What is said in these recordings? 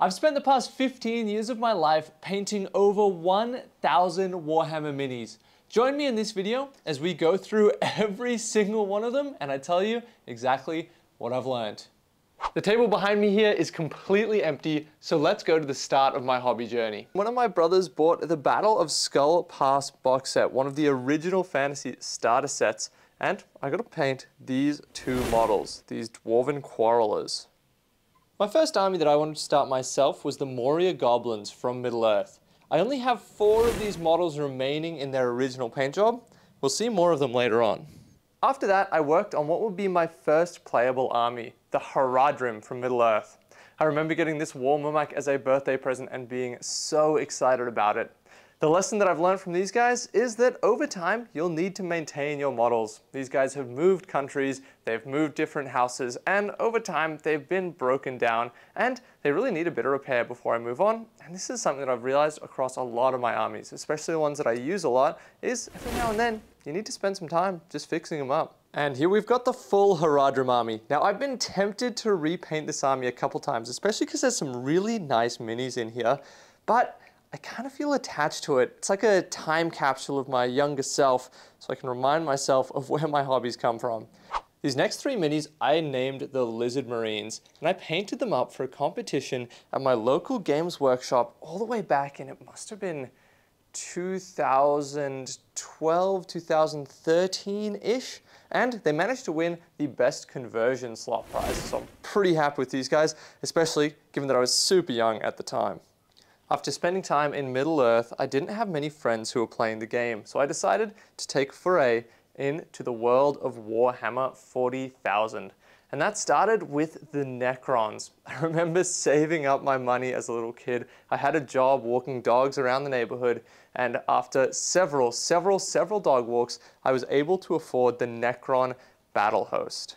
I've spent the past 15 years of my life painting over 1,000 Warhammer minis. Join me in this video as we go through every single one of them and I tell you exactly what I've learned. The table behind me here is completely empty, so let's go to the start of my hobby journey. One of my brothers bought the Battle of Skull Pass box set, one of the original fantasy starter sets, and I got to paint these two models, these Dwarven Quarrelers. My first army that I wanted to start myself was the Moria Goblins from Middle-earth. I only have 4 of these models remaining in their original paint job. We'll see more of them later on. After that, I worked on what would be my first playable army, the Haradrim from Middle-earth. I remember getting this War Mumak as a birthday present and being so excited about it. The lesson that I've learned from these guys is that over time, you'll need to maintain your models. These guys have moved countries, they've moved different houses, and over time, they've been broken down, and they really need a bit of repair before I move on. And this is something that I've realized across a lot of my armies, especially the ones that I use a lot, is every now and then, you need to spend some time just fixing them up. And here we've got the full Haradrim army. Now I've been tempted to repaint this army a couple times, especially because there's some really nice minis in here, but I kind of feel attached to it. It's like a time capsule of my younger self, so I can remind myself of where my hobbies come from. These next 3 minis I named the Lizard Marines, and I painted them up for a competition at my local Games Workshop all the way back in, it must have been 2012, 2013-ish, and they managed to win the best conversion slot prize, so I'm pretty happy with these guys, especially given that I was super young at the time. After spending time in Middle-earth, I didn't have many friends who were playing the game, so I decided to take a foray into the world of Warhammer 40,000. And that started with the Necrons. I remember saving up my money as a little kid. I had a job walking dogs around the neighborhood, and after several dog walks, I was able to afford the Necron Battle Host.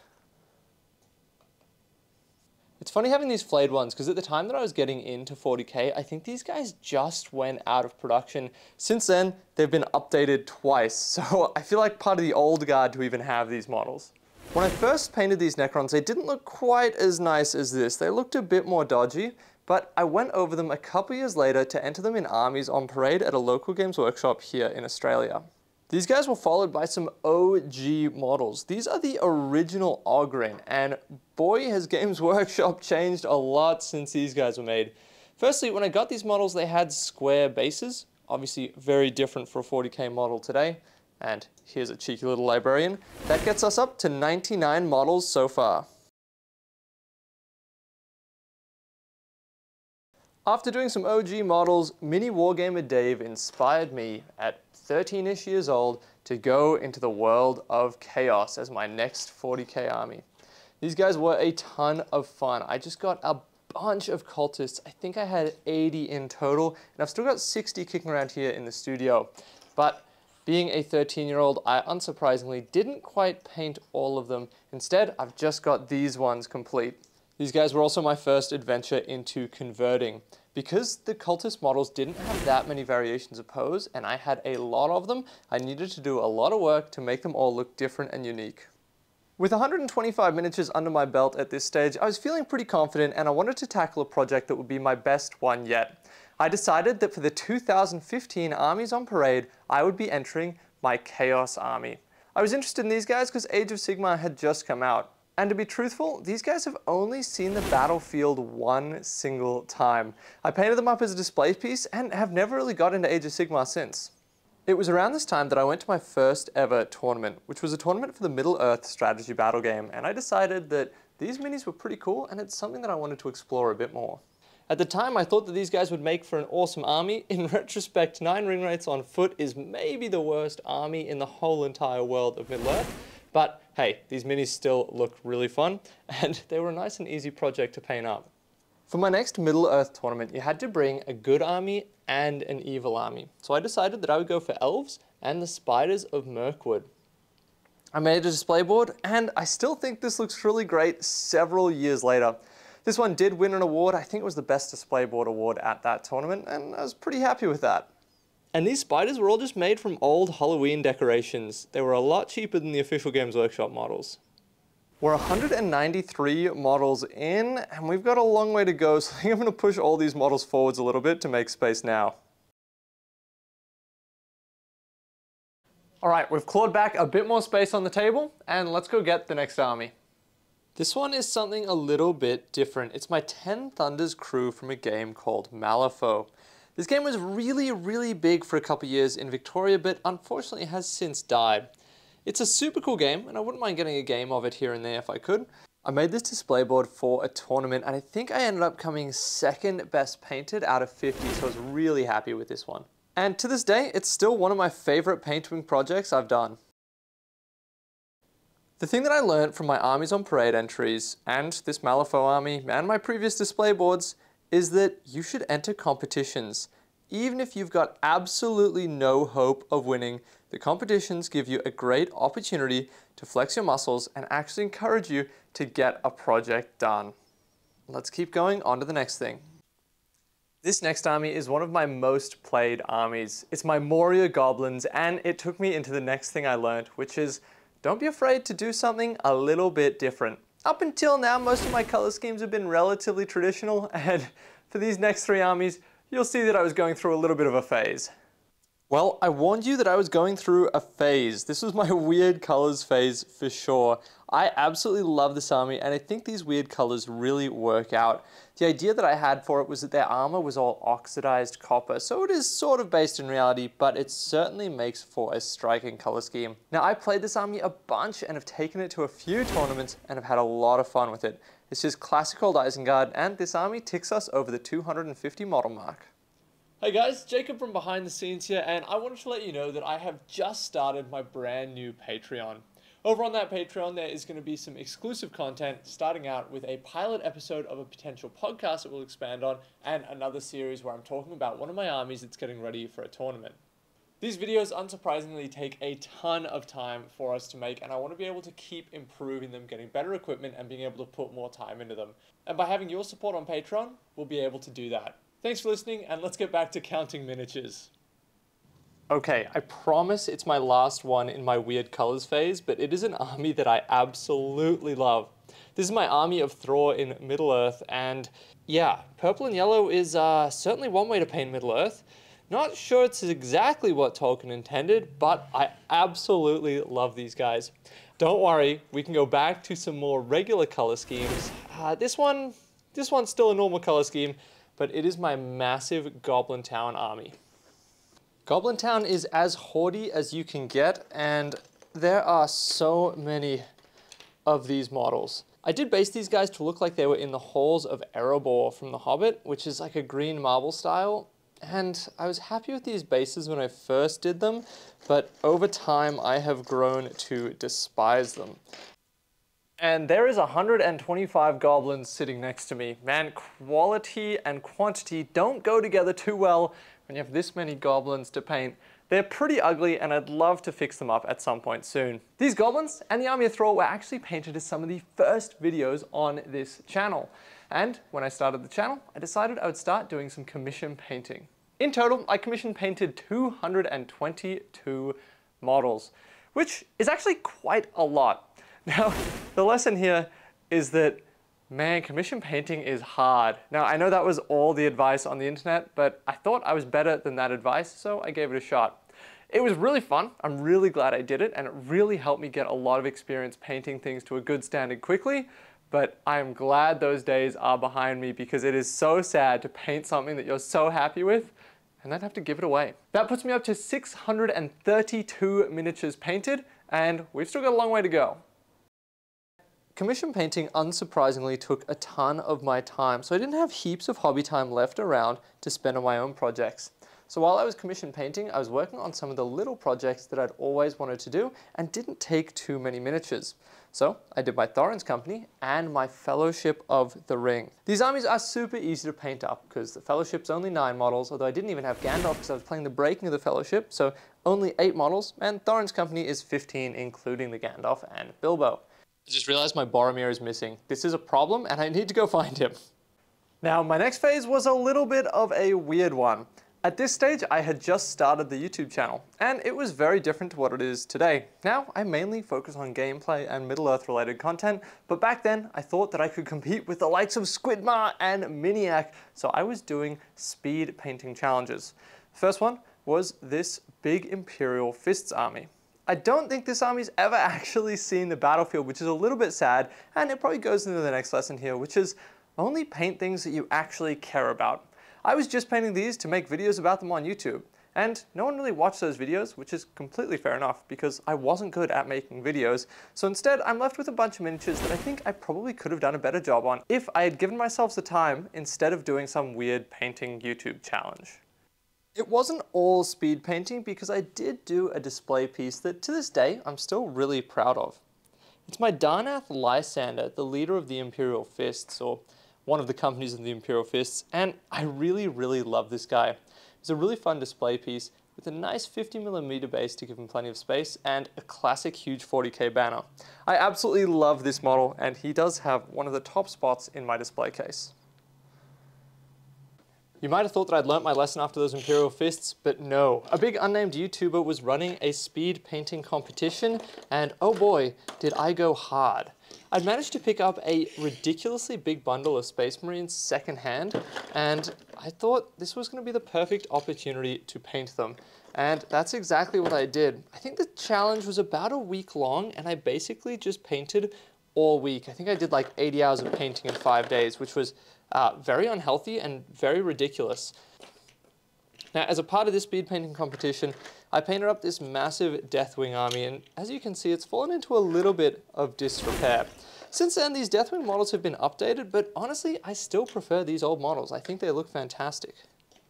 It's funny having these flayed ones, because at the time that I was getting into 40k, I think these guys just went out of production. Since then, they've been updated twice, so I feel like part of the old guard to even have these models. When I first painted these Necrons, they didn't look quite as nice as this. They looked a bit more dodgy, but I went over them a couple years later to enter them in armies on parade at a local Games Workshop here in Australia. These guys were followed by some OG models. These are the original Ogren, and boy has Games Workshop changed a lot since these guys were made. Firstly, when I got these models, they had square bases, obviously very different for a 40k model today. And here's a cheeky little librarian. That gets us up to 99 models so far. After doing some OG models, Mini Wargamer Dave inspired me at 13-ish years old to go into the world of chaos as my next 40k army. These guys were a ton of fun. I just got a bunch of cultists. I think I had 80 in total, and I've still got 60 kicking around here in the studio. But being a 13-year-old, I unsurprisingly didn't quite paint all of them. Instead, I've just got these ones complete. These guys were also my first adventure into converting. Because the cultist models didn't have that many variations of pose, and I had a lot of them, I needed to do a lot of work to make them all look different and unique. With 125 miniatures under my belt at this stage, I was feeling pretty confident and I wanted to tackle a project that would be my best one yet. I decided that for the 2015 Armies on Parade, I would be entering my Chaos Army. I was interested in these guys because Age of Sigmar had just come out. And to be truthful, these guys have only seen the battlefield one single time. I painted them up as a display piece and have never really got into Age of Sigmar since. It was around this time that I went to my first ever tournament, which was a tournament for the Middle-earth strategy battle game, and I decided that these minis were pretty cool and it's something that I wanted to explore a bit more. At the time, I thought that these guys would make for an awesome army. In retrospect, 9 ring rates on foot is maybe the worst army in the whole entire world of Middle-earth, but hey, these minis still look really fun, and they were a nice and easy project to paint up. For my next Middle-earth tournament, you had to bring a good army and an evil army. So I decided that I would go for elves and the spiders of Mirkwood. I made a display board, and I still think this looks really great several years later. This one did win an award. I think it was the best display board award at that tournament, and I was pretty happy with that. And these spiders were all just made from old Halloween decorations. They were a lot cheaper than the official Games Workshop models. We're 193 models in, and we've got a long way to go, so I think I'm going to push all these models forwards a little bit to make space now. All right, we've clawed back a bit more space on the table, and let's go get the next army. This one is something a little bit different. It's my 10 Thunders crew from a game called Malifaux. This game was really, really big for a couple years in Victoria, but unfortunately has since died. It's a super cool game, and I wouldn't mind getting a game of it here and there if I could. I made this display board for a tournament, and I think I ended up coming second best painted out of 50, so I was really happy with this one. And to this day, it's still one of my favorite painting projects I've done. The thing that I learned from my armies on parade entries, and this Malifaux army, and my previous display boards, is that you should enter competitions. Even if you've got absolutely no hope of winning, the competitions give you a great opportunity to flex your muscles and actually encourage you to get a project done. Let's keep going on to the next thing. This next army is one of my most played armies. It's my Moria Goblins, and it took me into the next thing I learned, which is don't be afraid to do something a little bit different. Up until now, most of my color schemes have been relatively traditional, and for these next three armies, you'll see that I was going through a little bit of a phase. Well, I warned you that I was going through a phase. This was my weird colors phase for sure. I absolutely love this army, and I think these weird colors really work out. The idea that I had for it was that their armor was all oxidized copper, so it is sort of based in reality, but it certainly makes for a striking color scheme. Now, I played this army a bunch and have taken it to a few tournaments and have had a lot of fun with it. It's just classic old Isengard, and this army ticks us over the 250 model mark. Hey guys, Jacob from behind the scenes here, and I wanted to let you know that I have just started my brand new Patreon. Over on that Patreon, there is going to be some exclusive content, starting out with a pilot episode of a potential podcast that we'll expand on, and another series where I'm talking about one of my armies that's getting ready for a tournament. These videos, unsurprisingly, take a ton of time for us to make, and I want to be able to keep improving them, getting better equipment, and being able to put more time into them. And by having your support on Patreon, we'll be able to do that. Thanks for listening, and let's get back to counting miniatures. Okay, I promise it's my last one in my weird colors phase, but it is an army that I absolutely love. This is my Army of Thrall in Middle-earth, and yeah, purple and yellow is certainly one way to paint Middle-earth. Not sure it's exactly what Tolkien intended, but I absolutely love these guys. Don't worry, we can go back to some more regular color schemes. This one's still a normal color scheme, but it is my massive Goblin Town army. Goblin Town is as haughty as you can get, and there are so many of these models. I did base these guys to look like they were in the halls of Erebor from The Hobbit, which is like a green marble style. And I was happy with these bases when I first did them, but over time I have grown to despise them. And there is 125 goblins sitting next to me. Man, quality and quantity don't go together too well when you have this many goblins to paint. They're pretty ugly, and I'd love to fix them up at some point soon. These goblins and the Army of Thrall were actually painted as some of the first videos on this channel. And when I started the channel, I decided I would start doing some commission painting. In total, I commission painted 222 models, which is actually quite a lot. Now, the lesson here is that, man, commission painting is hard. Now, I know that was all the advice on the internet, but I thought I was better than that advice, so I gave it a shot. It was really fun. I'm really glad I did it, and it really helped me get a lot of experience painting things to a good standard quickly. But I'm glad those days are behind me, because it is so sad to paint something that you're so happy with and then have to give it away. That puts me up to 632 miniatures painted, and we've still got a long way to go. Commission painting, unsurprisingly, took a ton of my time, so I didn't have heaps of hobby time left around to spend on my own projects. So while I was commission painting, I was working on some of the little projects that I'd always wanted to do and didn't take too many miniatures. So I did my Thorin's Company and my Fellowship of the Ring. These armies are super easy to paint up because the Fellowship's only 9 models, although I didn't even have Gandalf because I was playing the breaking of the Fellowship, so only 8 models, and Thorin's Company is 15, including the Gandalf and Bilbo. I just realized my Boromir is missing. This is a problem, and I need to go find him. Now, my next phase was a little bit of a weird one. At this stage, I had just started the YouTube channel, and it was very different to what it is today. Now, I mainly focus on gameplay and Middle-earth related content, but back then, I thought that I could compete with the likes of Squidmar and Miniac, so I was doing speed painting challenges. First one was this big Imperial Fists army. I don't think this army's ever actually seen the battlefield, which is a little bit sad, and it probably goes into the next lesson here, which is only paint things that you actually care about. I was just painting these to make videos about them on YouTube, and no one really watched those videos, which is completely fair enough because I wasn't good at making videos, so instead I'm left with a bunch of miniatures that I think I probably could have done a better job on if I had given myself the time instead of doing some weird painting YouTube challenge. It wasn't all speed painting because I did do a display piece that to this day I'm still really proud of. It's my Darnath Lysander, the leader of the Imperial Fists, or one of the companies in the Imperial Fists, and I really, really love this guy. It's a really fun display piece with a nice 50mm base to give him plenty of space and a classic huge 40k banner. I absolutely love this model, and he does have one of the top spots in my display case. You might have thought that I'd learnt my lesson after those Imperial Fists, but no. A big unnamed YouTuber was running a speed painting competition, and oh boy, did I go hard. I'd managed to pick up a ridiculously big bundle of Space Marines secondhand, and I thought this was going to be the perfect opportunity to paint them. And that's exactly what I did. I think the challenge was about a week long, and I basically just painted all week. I think I did like 80 hours of painting in 5 days, which was very unhealthy and very ridiculous. Now, as a part of this speed painting competition, I painted up this massive Deathwing army, and as you can see, it's fallen into a little bit of disrepair. Since then, these Deathwing models have been updated, but honestly, I still prefer these old models. I think they look fantastic.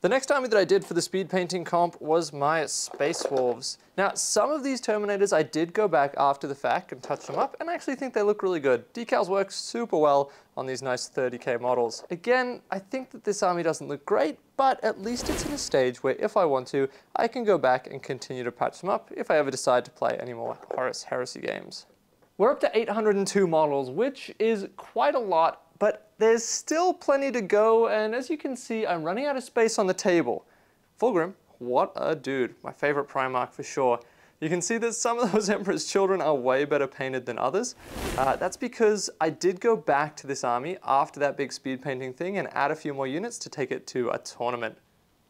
The next army that I did for the speed painting comp was my Space Wolves. Now, some of these Terminators I did go back after the fact and touch them up, and I actually think they look really good. Decals work super well on these nice 30k models. Again, I think that this army doesn't look great, but at least it's in a stage where if I want to, I can go back and continue to patch them up if I ever decide to play any more Horus Heresy games. We're up to 802 models, which is quite a lot, but there's still plenty to go, and as you can see, I'm running out of space on the table. Fulgrim, what a dude. My favorite Primarch for sure. You can see that some of those Emperor's Children are way better painted than others. That's because I did go back to this army after that big speed painting thing and add a few more units to take it to a tournament.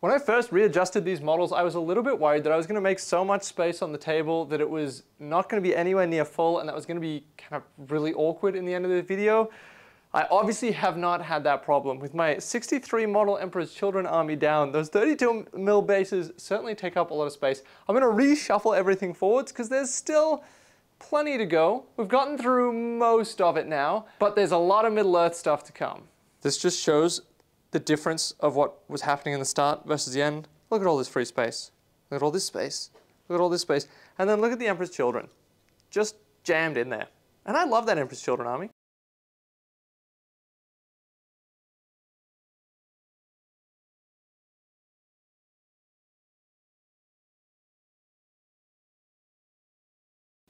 When I first readjusted these models, I was a little bit worried that I was going to make so much space on the table that it was not going to be anywhere near full, and that was going to be kind of really awkward in the end of the video. I obviously have not had that problem. With my 63 model Emperor's Children army down, those 32mm bases certainly take up a lot of space. I'm gonna reshuffle everything forwards because there's still plenty to go. We've gotten through most of it now, but there's a lot of Middle-earth stuff to come. This just shows the difference of what was happening in the start versus the end. Look at all this free space. Look at all this space. Look at all this space. And then look at the Emperor's Children. Just jammed in there. And I love that Emperor's Children army.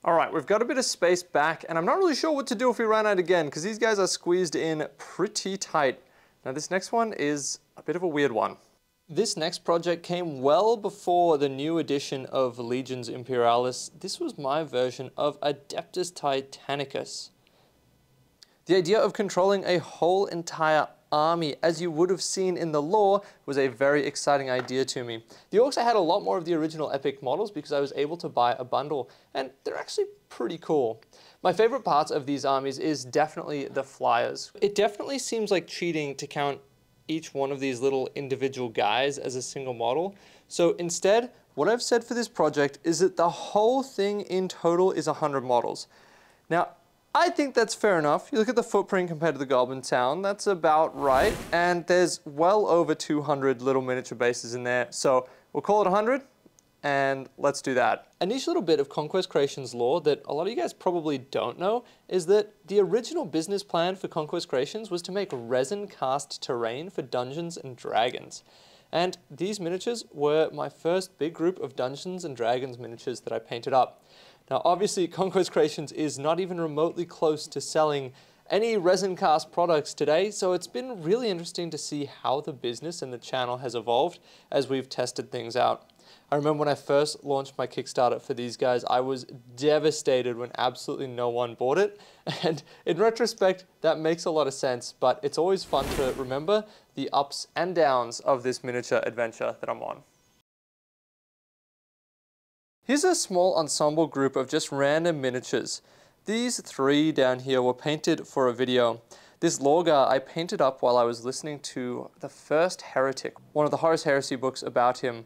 All right, we've got a bit of space back, and I'm not really sure what to do if we run out again, because these guys are squeezed in pretty tight. Now, this next one is a bit of a weird one. This next project came well before the new edition of Legions Imperialis. This was my version of Adeptus Titanicus. The idea of controlling a whole entire army, as you would have seen in the lore, was a very exciting idea to me. The Orcs, I had a lot more of the original Epic models because I was able to buy a bundle, and they're actually pretty cool. My favorite parts of these armies is definitely the flyers. It definitely seems like cheating to count each one of these little individual guys as a single model. So instead, what I've said for this project is that the whole thing in total is 100 models. Now, I think that's fair enough. You look at the footprint compared to the Goblin Town, that's about right. And there's well over 200 little miniature bases in there. So we'll call it 100 and let's do that. A niche little bit of Conquest Creations lore that a lot of you guys probably don't know is that the original business plan for Conquest Creations was to make resin cast terrain for Dungeons and Dragons. And these miniatures were my first big group of Dungeons and Dragons miniatures that I painted up. Now, obviously, Conquest Creations is not even remotely close to selling any ResinCast products today, so it's been really interesting to see how the business and the channel has evolved as we've tested things out. I remember when I first launched my Kickstarter for these guys, I was devastated when absolutely no one bought it. And in retrospect, that makes a lot of sense, but it's always fun to remember the ups and downs of this miniature adventure that I'm on. Here's a small ensemble group of just random miniatures. These three down here were painted for a video. This Lorgar I painted up while I was listening to The First Heretic, one of the Horus Heresy books about him.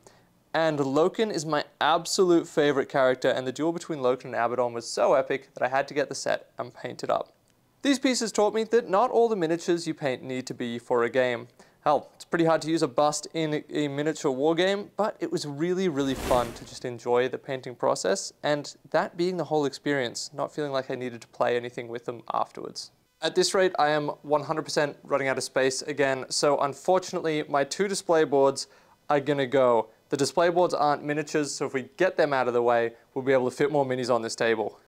And Loken is my absolute favorite character, and the duel between Loken and Abaddon was so epic that I had to get the set and paint it up. These pieces taught me that not all the miniatures you paint need to be for a game. Hell, it's pretty hard to use a bust in a miniature war game, but it was really, really fun to just enjoy the painting process, and that being the whole experience, not feeling like I needed to play anything with them afterwards. At this rate, I am 100% running out of space again, so unfortunately, my two display boards are gonna go. The display boards aren't miniatures, so if we get them out of the way, we'll be able to fit more minis on this table.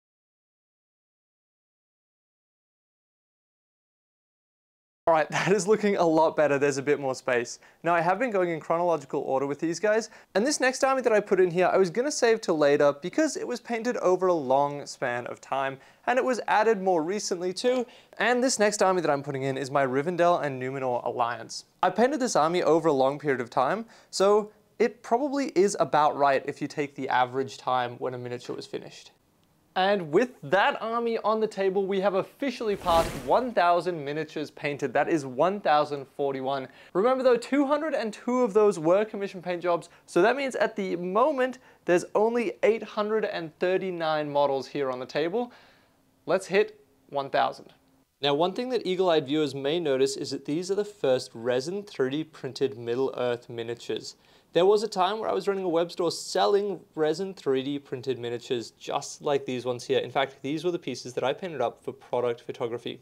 All right, that is looking a lot better. There's a bit more space. Now, I have been going in chronological order with these guys, and this next army that I put in here, I was gonna save till later because it was painted over a long span of time, and it was added more recently too. And this next army that I'm putting in is my Rivendell and Numenor Alliance. I painted this army over a long period of time, so it probably is about right if you take the average time when a miniature was finished. And with that army on the table, we have officially passed 1,000 miniatures painted. That is 1,041. Remember though, 202 of those were commission paint jobs, so that means at the moment, there's only 839 models here on the table. Let's hit 1,000. Now, one thing that eagle-eyed viewers may notice is that these are the first resin 3D printed Middle-earth miniatures. There was a time where I was running a web store selling resin 3D printed miniatures just like these ones here. In fact, these were the pieces that I painted up for product photography.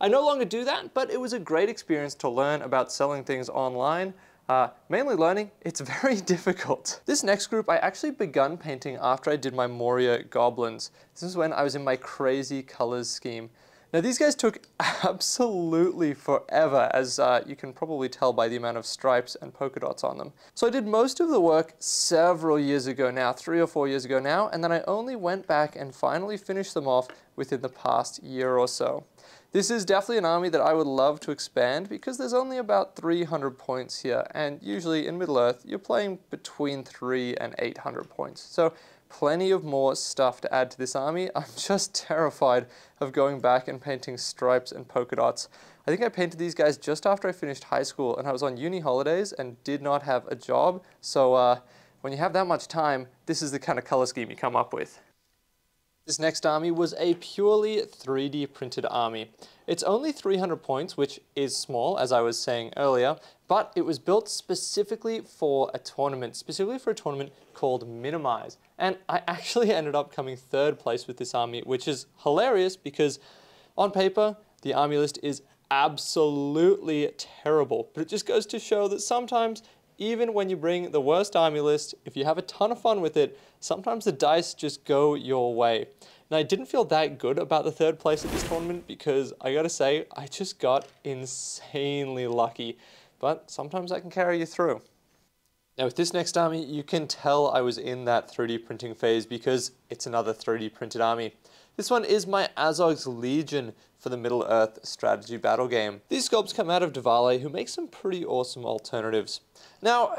I no longer do that, but it was a great experience to learn about selling things online. Mainly learning, it's very difficult. This next group I actually begun painting after I did my Moria Goblins. This is when I was in my crazy colors scheme. Now these guys took absolutely forever, as you can probably tell by the amount of stripes and polka dots on them. So I did most of the work several years ago now, 3 or 4 years ago now, and then I only went back and finally finished them off within the past year or so. This is definitely an army that I would love to expand because there's only about 300 points here, and usually in Middle-earth, you're playing between 300 and 800 points. So plenty of more stuff to add to this army. I'm just terrified of going back and painting stripes and polka dots. I think I painted these guys just after I finished high school and I was on uni holidays and did not have a job. So when you have that much time, this is the kind of color scheme you come up with. This next army was a purely 3D printed army. It's only 300 points, which is small, as I was saying earlier, but it was built specifically for a tournament called Minimize. And I actually ended up coming third place with this army, which is hilarious because on paper, the army list is absolutely terrible, but it just goes to show that sometimes even when you bring the worst army list, if you have a ton of fun with it, sometimes the dice just go your way. Now, I didn't feel that good about the third place at this tournament because I gotta say, I just got insanely lucky, but sometimes that can carry you through. Now with this next army, you can tell I was in that 3D printing phase because it's another 3D printed army. This one is my Azog's Legion for the Middle-earth strategy battle game. These sculpts come out of Diwali, who makes some pretty awesome alternatives. Now,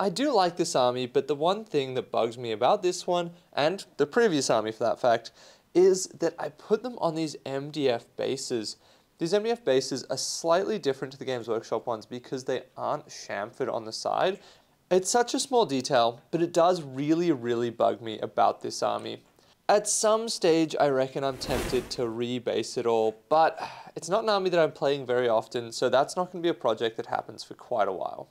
I do like this army, but the one thing that bugs me about this one, and the previous army for that fact, is that I put them on these MDF bases. These MDF bases are slightly different to the Games Workshop ones because they aren't chamfered on the side. It's such a small detail, but it does really, really bug me about this army. At some stage, I reckon I'm tempted to rebase it all, but it's not an army that I'm playing very often, so that's not going to be a project that happens for quite a while.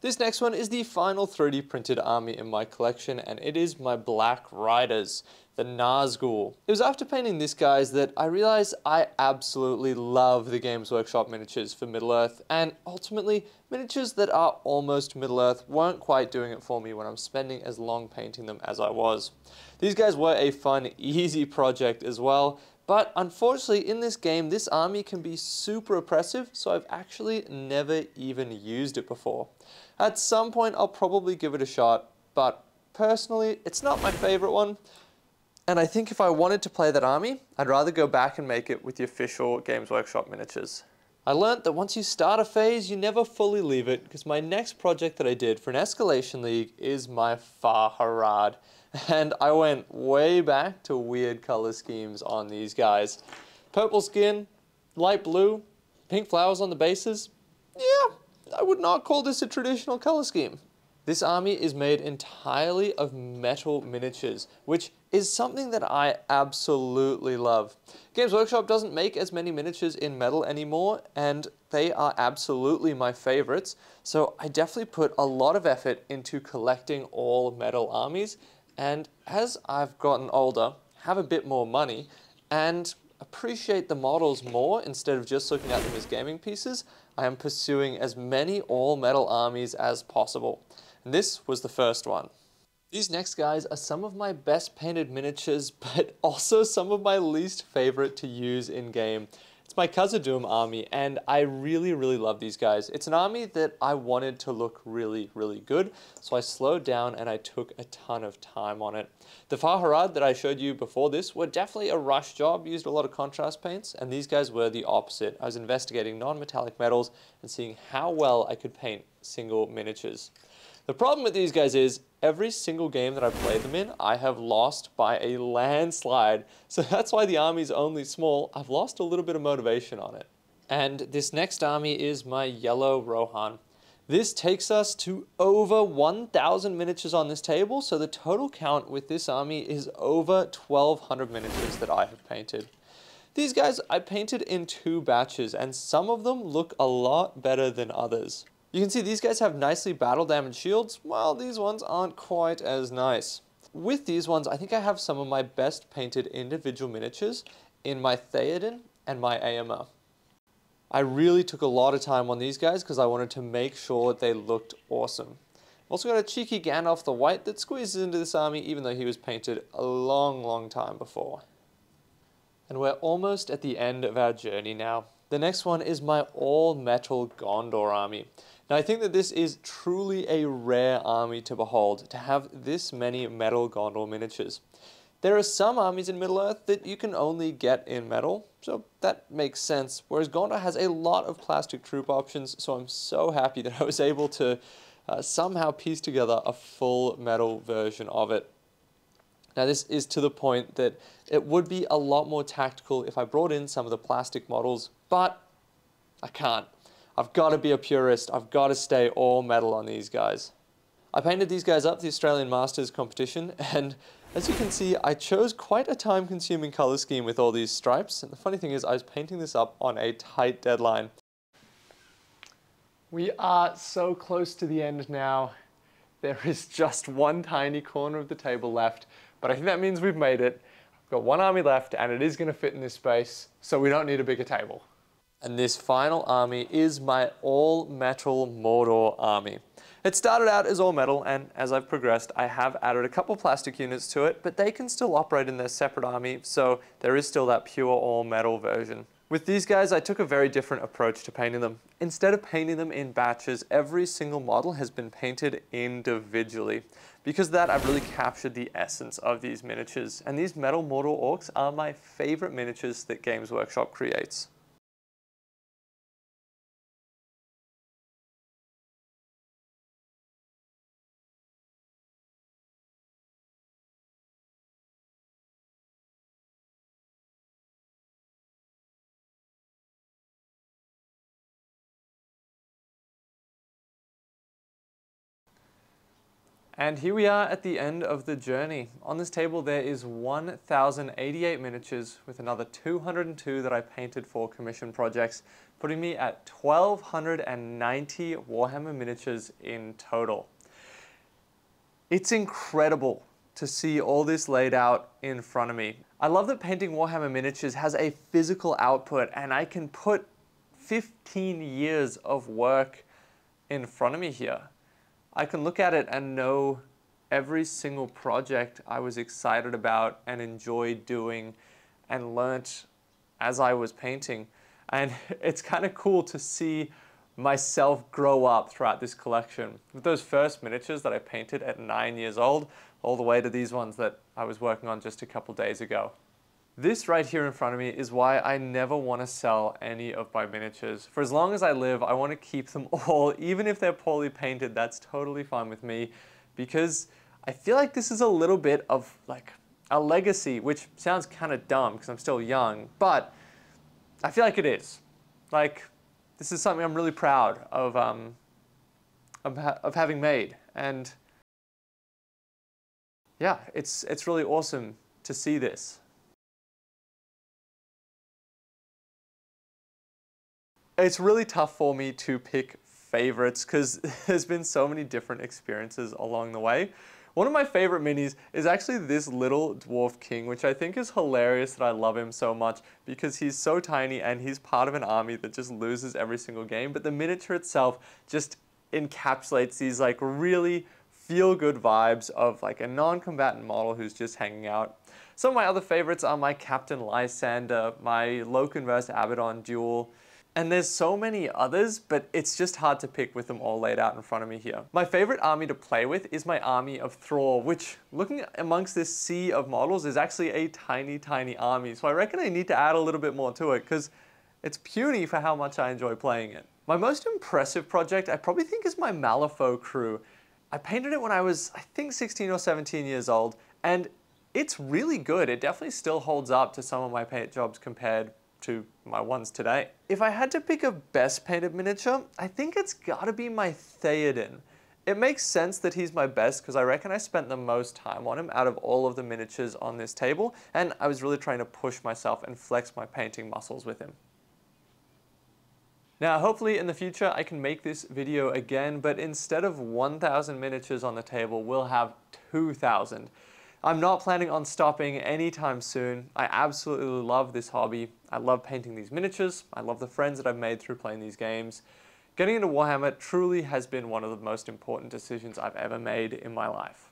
This next one is the final 3D printed army in my collection, and it is my Black Riders, the Nazgul. It was after painting this guys that I realized I absolutely love the Games Workshop miniatures for Middle-earth, and ultimately, miniatures that are almost Middle-earth weren't quite doing it for me when I'm spending as long painting them as I was. These guys were a fun, easy project as well, But unfortunately, in this game, this army can be super oppressive, so I've actually never even used it before. At some point, I'll probably give it a shot, but personally, it's not my favorite one. And I think if I wanted to play that army, I'd rather go back and make it with the official Games Workshop miniatures. I learnt that once you start a phase, you never fully leave it, because my next project that I did for an Escalation League is my Farharad. And I went way back to weird color schemes on these guys. Purple skin, light blue, pink flowers on the bases. Yeah, I would not call this a traditional color scheme. This army is made entirely of metal miniatures, which is something that I absolutely love. Games Workshop doesn't make as many miniatures in metal anymore, and they are absolutely my favorites, so I definitely put a lot of effort into collecting all metal armies, and as I've gotten older, have a bit more money, and appreciate the models more instead of just looking at them as gaming pieces, I am pursuing as many all-metal armies as possible. And this was the first one. These next guys are some of my best painted miniatures, but also some of my least favorite to use in game. It's my Khazad-dûm army, and I really love these guys. It's an army that I wanted to look really good, so I slowed down and I took a ton of time on it. The Farharad that I showed you before this were definitely a rush job, used a lot of contrast paints, and these guys were the opposite. I was investigating non-metallic metals and seeing how well I could paint single miniatures. The problem with these guys is, every single game that I've played them in, I have lost by a landslide. So that's why the army's only small, I've lost a little bit of motivation on it. And this next army is my Yellow Rohan. This takes us to over 1,000 miniatures on this table, so the total count with this army is over 1,200 miniatures that I have painted. These guys I painted in two batches, and some of them look a lot better than others. You can see these guys have nicely battle damage shields, while these ones aren't quite as nice. With these ones, I think I have some of my best painted individual miniatures in my Theoden and my AMR. I really took a lot of time on these guys because I wanted to make sure they looked awesome. I've also got a cheeky Gandalf the White that squeezes into this army even though he was painted a long time before. And we're almost at the end of our journey now. The next one is my all-metal Gondor army. Now I think that this is truly a rare army to behold, to have this many metal Gondor miniatures. There are some armies in Middle-earth that you can only get in metal, so that makes sense, whereas Gondor has a lot of plastic troop options, so I'm so happy that I was able to somehow piece together a full metal version of it. Now this is to the point that it would be a lot more tactical if I brought in some of the plastic models, but I can't. I've got to be a purist, I've got to stay all metal on these guys. I painted these guys up for the Australian Masters competition, and as you can see, I chose quite a time-consuming colour scheme with all these stripes, and the funny thing is I was painting this up on a tight deadline. We are so close to the end now. There is just one tiny corner of the table left, but I think that means we've made it. I've got one army left, and it is going to fit in this space, so we don't need a bigger table. And this final army is my all-metal Mordor army. It started out as all-metal, and as I've progressed, I have added a couple plastic units to it, but they can still operate in their separate army, so there is still that pure all-metal version. With these guys, I took a very different approach to painting them. Instead of painting them in batches, every single model has been painted individually. Because of that, I've really captured the essence of these miniatures, and these metal Mordor Orcs are my favorite miniatures that Games Workshop creates. And here we are at the end of the journey. On this table there is 1,088 miniatures with another 202 that I painted for commission projects, putting me at 1,290 Warhammer miniatures in total. It's incredible to see all this laid out in front of me. I love that painting Warhammer miniatures has a physical output, and I can put 15 years of work in front of me here. I can look at it and know every single project I was excited about and enjoyed doing and learnt as I was painting. And it's kind of cool to see myself grow up throughout this collection. With those first miniatures that I painted at 9 years old, all the way to these ones that I was working on just a couple days ago. This right here in front of me is why I never want to sell any of my miniatures. For as long as I live, I want to keep them all, even if they're poorly painted. That's totally fine with me, because I feel like this is a little bit of like a legacy, which sounds kind of dumb because I'm still young, but I feel like it is. Like, this is something I'm really proud of having made, and yeah, it's really awesome to see this. It's really tough for me to pick favorites because there's been so many different experiences along the way. One of my favorite minis is actually this little dwarf king, which I think is hilarious that I love him so much because he's so tiny and he's part of an army that just loses every single game. But the miniature itself just encapsulates these like really feel-good vibes of like a non-combatant model who's just hanging out. Some of my other favorites are my Captain Lysander, my Loken vs. Abaddon duel, and there's so many others, but it's just hard to pick with them all laid out in front of me here. My favorite army to play with is my Army of Thrall, which, looking amongst this sea of models, is actually a tiny, tiny army. So I reckon I need to add a little bit more to it because it's puny for how much I enjoy playing it. My most impressive project, I probably think, is my Malifaux crew. I painted it when I was, I think, 16 or 17 years old, and it's really good. It definitely still holds up to some of my paint jobs compared to my ones today. If I had to pick a best painted miniature, I think it's gotta be my Theoden. It makes sense that he's my best because I reckon I spent the most time on him out of all of the miniatures on this table, and I was really trying to push myself and flex my painting muscles with him. Now, hopefully in the future I can make this video again, but instead of 1,000 miniatures on the table, we'll have 2,000. I'm not planning on stopping anytime soon. I absolutely love this hobby. I love painting these miniatures. I love the friends that I've made through playing these games. Getting into Warhammer truly has been one of the most important decisions I've ever made in my life.